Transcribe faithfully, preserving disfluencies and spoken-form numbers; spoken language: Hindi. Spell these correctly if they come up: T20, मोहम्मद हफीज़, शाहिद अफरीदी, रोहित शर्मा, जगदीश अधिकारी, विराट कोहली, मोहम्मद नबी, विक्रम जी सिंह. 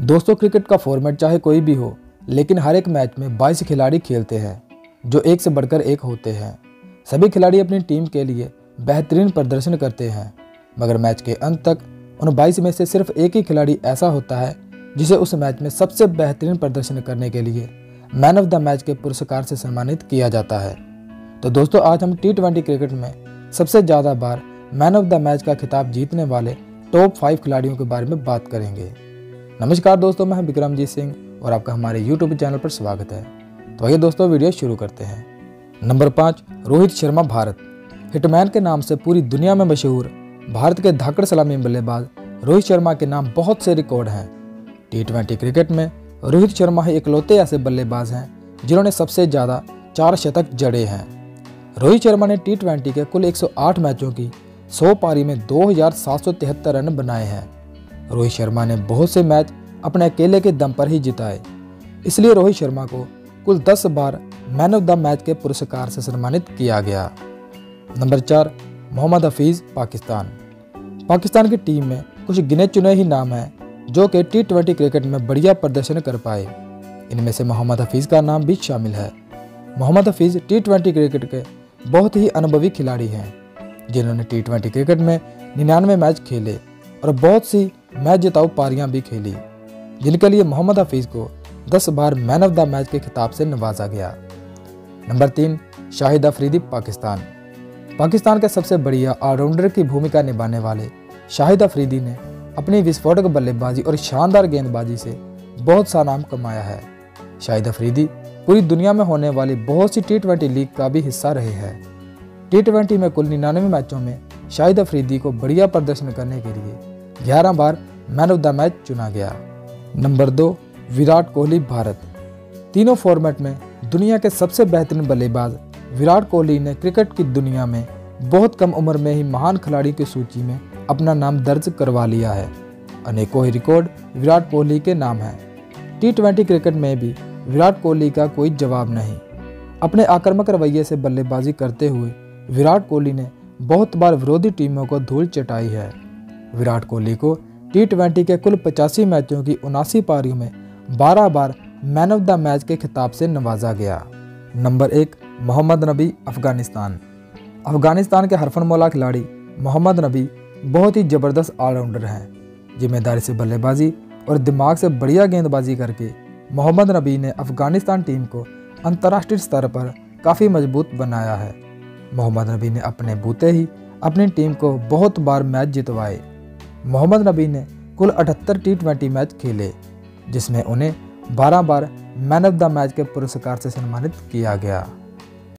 दोस्तों, क्रिकेट का फॉर्मेट चाहे कोई भी हो, लेकिन हर एक मैच में बाईस खिलाड़ी खेलते हैं जो एक से बढ़कर एक होते हैं। सभी खिलाड़ी अपनी टीम के लिए बेहतरीन प्रदर्शन करते हैं, मगर मैच के अंत तक उन बाईस में से सिर्फ एक ही खिलाड़ी ऐसा होता है जिसे उस मैच में सबसे बेहतरीन प्रदर्शन करने के लिए मैन ऑफ द मैच के पुरस्कार से सम्मानित किया जाता है। तो दोस्तों, आज हम टी ट्वेंटी क्रिकेट में सबसे ज़्यादा बार मैन ऑफ द मैच का खिताब जीतने वाले टॉप फाइव खिलाड़ियों के बारे में बात करेंगे। नमस्कार दोस्तों, मैं विक्रम जी सिंह और आपका हमारे यूट्यूब चैनल पर स्वागत है। तो आइए दोस्तों, वीडियो शुरू करते हैं। नंबर पाँच, रोहित शर्मा भारत। हिटमैन के नाम से पूरी दुनिया में मशहूर भारत के धाकड़ सलामी बल्लेबाज रोहित शर्मा के नाम बहुत से रिकॉर्ड हैं। टी ट्वेंटी क्रिकेट में रोहित शर्मा ही इकलौते ऐसे बल्लेबाज हैं जिन्होंने सबसे ज़्यादा चार शतक जड़े हैं। रोहित शर्मा ने टी ट्वेंटी के कुल एक सौ आठ मैचों की सौ पारी में दो हजार सात सौ तिहत्तर रन बनाए हैं। रोहित शर्मा ने बहुत से मैच अपने अकेले के दम पर ही जिताए, इसलिए रोहित शर्मा को कुल दस बार मैन ऑफ द मैच के पुरस्कार से सम्मानित किया गया। नंबर चार, मोहम्मद हफीज़ पाकिस्तान। पाकिस्तान की टीम में कुछ गिने चुने ही नाम हैं जो कि टी ट्वेंटी क्रिकेट में बढ़िया प्रदर्शन कर पाए। इनमें से मोहम्मद हफीज़ का नाम भी शामिल है। मोहम्मद हफीज़ T twenty cricket के बहुत ही अनुभवी खिलाड़ी हैं जिन्होंने टी ट्वेंटी क्रिकेट में निन्यानवे मैच खेले और बहुत सी मैच जिताऊ पारियां भी खेली, जिनके लिए मोहम्मद हफीज़ को दस बार मैन ऑफ द मैच के खिताब से नवाजा गया। नंबर तीन, शाहिद अफरीदी पाकिस्तान। पाकिस्तान के सबसे बढ़िया ऑलराउंडर की भूमिका निभाने वाले शाहिद अफरीदी ने अपनी विस्फोटक बल्लेबाजी और शानदार गेंदबाजी से बहुत सा नाम कमाया है। शाहिद अफरीदी पूरी दुनिया में होने वाली बहुत सी टी ट्वेंटी लीग का भी हिस्सा रहे हैं। टी ट्वेंटी में कुल निन्यानवे मैचों में शाहिद अफरीदी को बढ़िया प्रदर्शन करने के लिए ग्यारह बार मैन ऑफ द मैच चुना गया। नंबर दो, विराट कोहली भारत। तीनों फॉर्मेट में दुनिया के सबसे बेहतरीन बल्लेबाज विराट कोहली ने क्रिकेट की दुनिया में बहुत कम उम्र में ही महान खिलाड़ी की सूची में अपना नाम दर्ज करवा लिया है। अनेकों ही रिकॉर्ड विराट कोहली के नाम हैं। टी ट्वेंटी क्रिकेट में भी विराट कोहली का कोई जवाब नहीं। अपने आक्रामक रवैये से बल्लेबाजी करते हुए विराट कोहली ने बहुत बार विरोधी टीमों को धूल चटाई है। विराट कोहली को टी ट्वेंटी के कुल पचासी मैचों की उनासी पारियों में बारह बार मैन ऑफ द मैच के खिताब से नवाजा गया। नंबर एक, मोहम्मद नबी अफगानिस्तान। अफगानिस्तान के हरफनमौला खिलाड़ी मोहम्मद नबी बहुत ही ज़बरदस्त ऑलराउंडर हैं। जिम्मेदारी से बल्लेबाजी और दिमाग से बढ़िया गेंदबाजी करके मोहम्मद नबी ने अफगानिस्तान टीम को अंतर्राष्ट्रीय स्तर पर काफ़ी मजबूत बनाया है। मोहम्मद नबी ने अपने बूते ही अपनी टीम को बहुत बार मैच जितवाए। मोहम्मद नबी ने कुल अठहत्तर टी ट्वेंटी मैच खेले, जिसमें उन्हें बारह बार मैन ऑफ द मैच के पुरस्कार से सम्मानित किया गया।